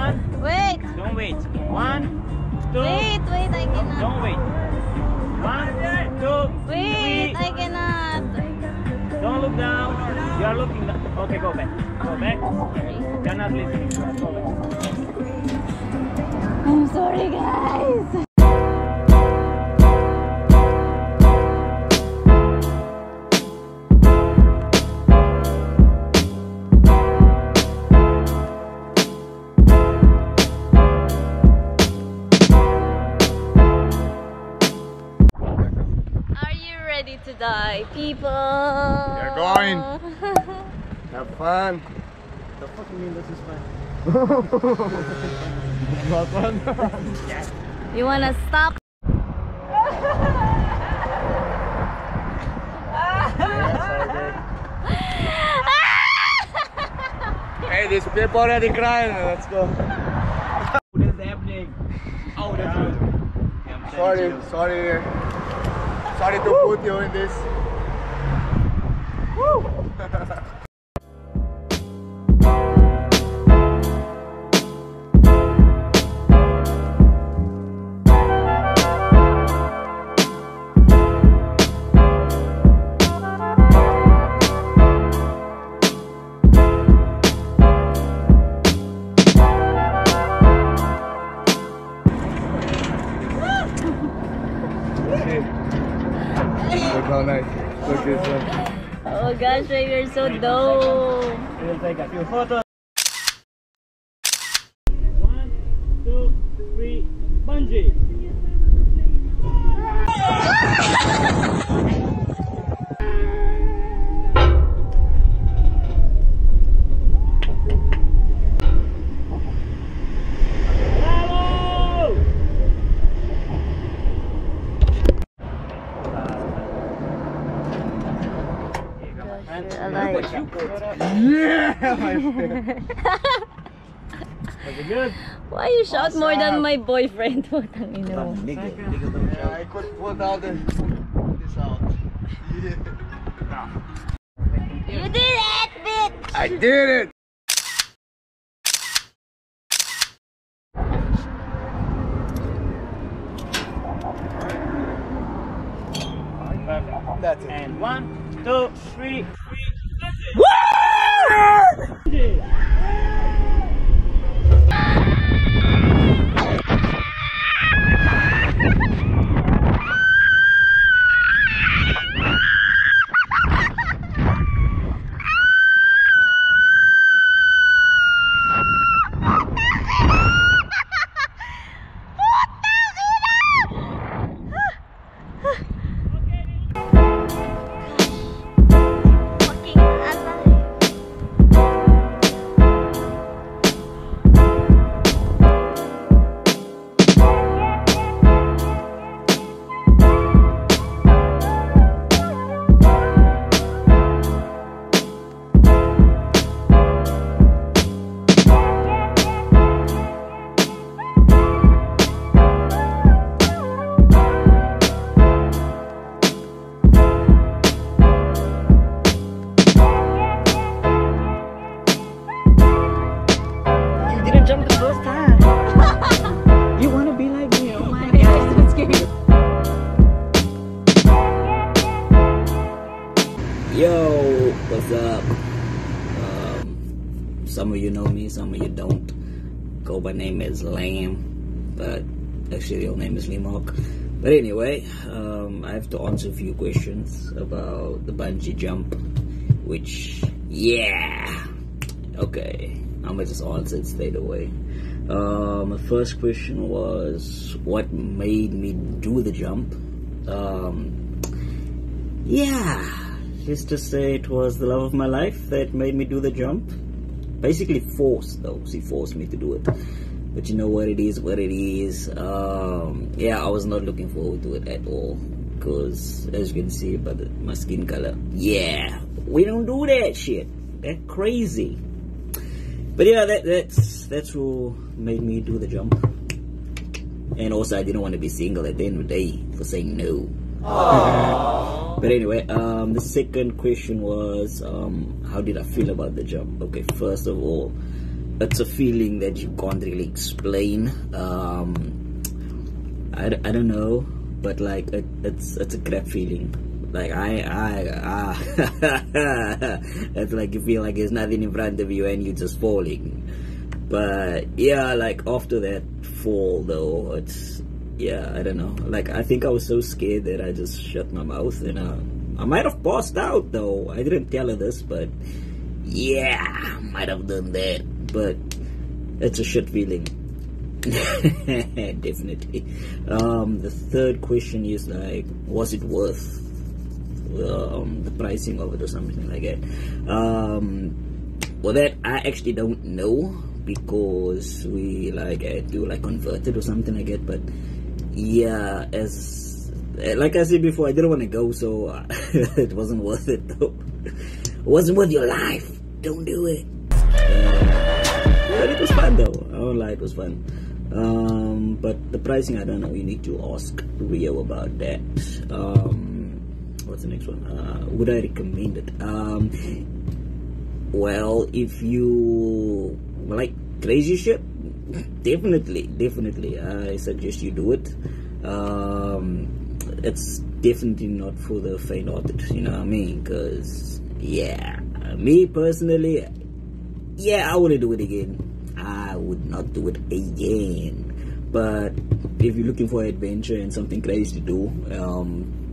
One. Wait. Don't wait. One, two. Wait, wait, I cannot. Don't wait. One, two, wait, three. I cannot. Don't look down. You are looking down. Okay, go back. Go back. You are not listening. Go back. I'm sorry, guys. To die, people. They're going. Have fun. The fuck you mean this is fun? Not fun. Yes. You wanna stop? Hey, these people already crying. Let's go. What is happening? Oh, that's good. Sorry to put you in this. Woo. Oh, nice. Look this one. Oh gosh, you're so dope. We'll take a few photos. 1, 2, 3, bungee. Yeah, my friend. Was it good? Why you shot more than my boyfriend? I could put out this out. You did it, bitch! I did it! That's it. And 1, 2, 3. Yo, what's up? Some of you know me, some of you don't. Go by name is Lam, but actually your name is Limok. But anyway, I have to answer a few questions about the bungee jump, which, yeah, okay, I'm gonna just answer it straight away. My first question was, what made me do the jump? Yeah. Just to say, it was the love of my life that made me do the jump. Basically forced, though. She forced me to do it. But you know what it is, what it is. Yeah, I was not looking forward to it at all. Because, as you can see, by my skin color. Yeah, we don't do that shit. That's crazy. But yeah, that's who made me do the jump. And also, I didn't want to be single at the end of the day for saying no. Aww. But anyway, the second question was, how did I feel about the jump? Okay, first of all, it's a feeling that you can't really explain. I don't know, but like it's a crap feeling. Like it's like you feel like there's nothing in front of you and you're just falling. But yeah, like after that fall though, it's, yeah, I don't know. Like I think I was so scared that I just shut my mouth, and I might have passed out though. I didn't tell her this, but yeah, I might have done that. But it's a shit feeling. Definitely. The third question is like, was it worth the pricing of it or something like that? Well, that I actually don't know, because we like had to like convert it or something like that. But yeah, as like I said before, I didn't want to go, so it wasn't worth it though. It wasn't worth your life. Don't do it. But it was fun though. I won't lie, it was fun. But the pricing, I don't know. You need to ask Rio about that. What's the next one? Would I recommend it? Well, if you like crazy shit, definitely I suggest you do it. It's definitely not for the faint-hearted, you know what I mean? Because yeah, me personally, yeah, I wouldn't do it again. I would not do it again. But if you're looking for adventure and something crazy to do,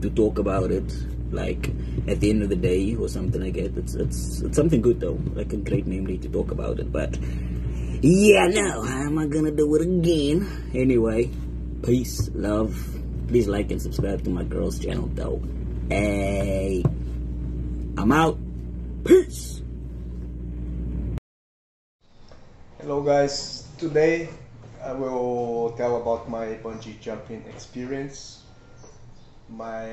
to talk about it like at the end of the day or something like that, it's something good though, like a great memory to talk about it. But yeah, no, I'm not gonna do it again. Anyway, peace, love, please like and subscribe to my girl's channel though. Hey, I'm out. Peace. Hello guys, today I will tell about my bungee jumping experience. My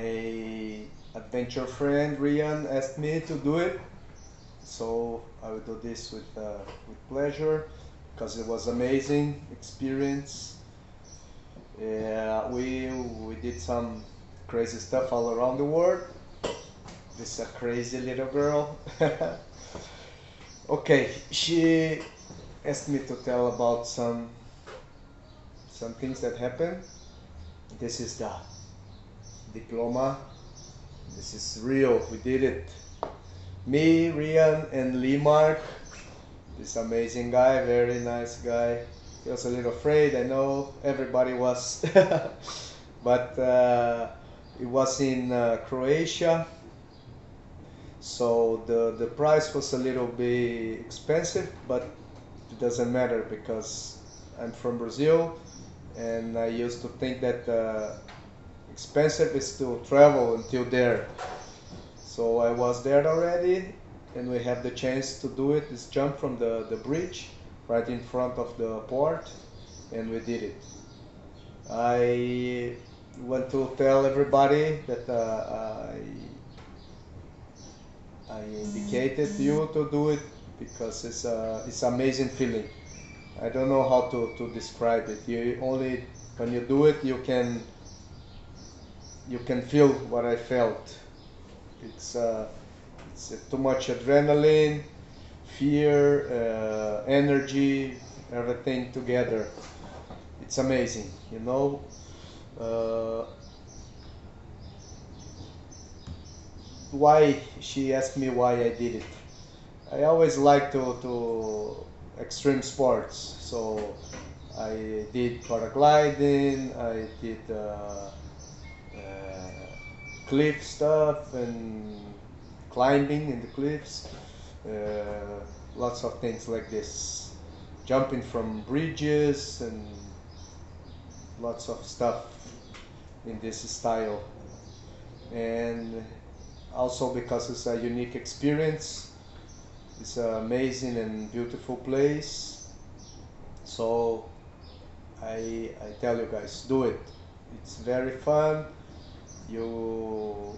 adventure friend Rian asked me to do it, so I will do this with pleasure, because it was amazing experience. Yeah, we did some crazy stuff all around the world. This is a crazy little girl. Okay, she asked me to tell about some things that happened. This is the diploma. This is Rio. We did it. Me, Rian, and Limok. This amazing guy, very nice guy. He was a little afraid, I know. Everybody was. But it was in Croatia, so the price was a little bit expensive, but it doesn't matter because I'm from Brazil, and I used to think that expensive is to travel until there. So I was there already, and we have the chance to do it, this jump from the bridge right in front of the port, and we did it. I want to tell everybody that I indicated you to do it, because it's an amazing feeling. I don't know how to describe it. You only, when you do it, you can feel what I felt. It's too much adrenaline, fear, energy, everything together. It's amazing, you know. Why she asked me why I did it. I always like to extreme sports, so I did paragliding, I did cliff stuff and climbing in the cliffs, lots of things like this, jumping from bridges and lots of stuff in this style. And also because it's a unique experience, it's an amazing and beautiful place, so I tell you guys, do it. It's very fun. You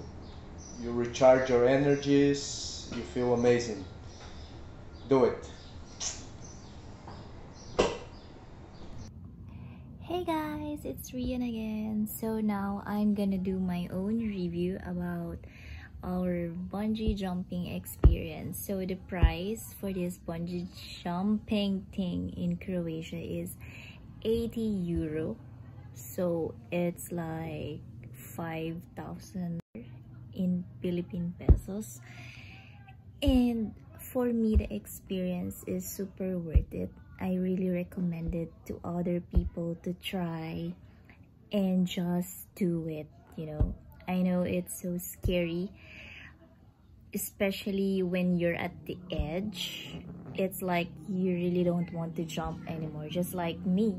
recharge your energies, you feel amazing. Do it. Hey guys, it's Rian again. So now I'm gonna do my own review about our bungee jumping experience. So the price for this bungee jumping thing in Croatia is 80 euro, so it's like 5,000 in Philippine pesos. And for me, the experience is super worth it. I really recommend it to other people to try and just do it, you know. I know it's so scary, especially when you're at the edge. It's like you really don't want to jump anymore, just like me.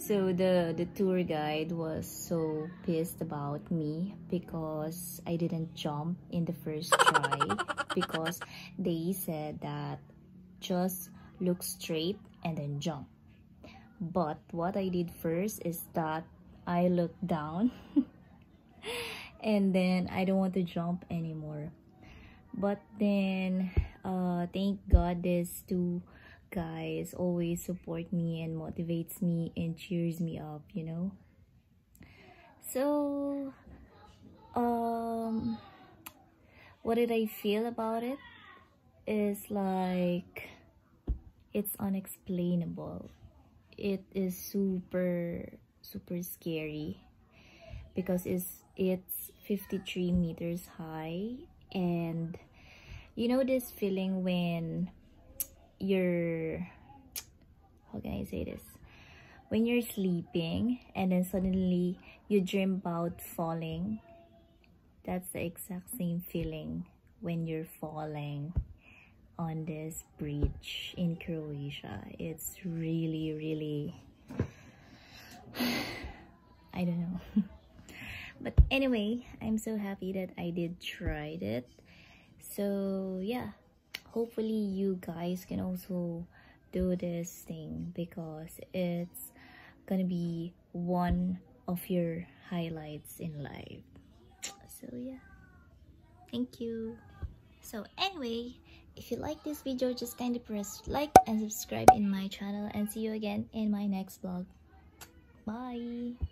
So the tour guide was so pissed about me because I didn't jump in the first try, because they said that just look straight and then jump. But what I did first is that I looked down and then I don't want to jump anymore. But then thank God these two guys always support me and motivates me and cheers me up, you know. So what did I feel about it is like it's unexplainable. It is super scary because it's 53 meters high. And you know this feeling when you're, how can I say this, when you're sleeping and then suddenly you dream about falling? That's the exact same feeling when you're falling on this bridge in Croatia. It's really I don't know. But anyway, I'm so happy that I did try it. So yeah, hopefully you guys can also do this thing because it's gonna be one of your highlights in life. So yeah, thank you. So anyway, if you like this video, just kindly press like and subscribe in my channel, and see you again in my next vlog. Bye.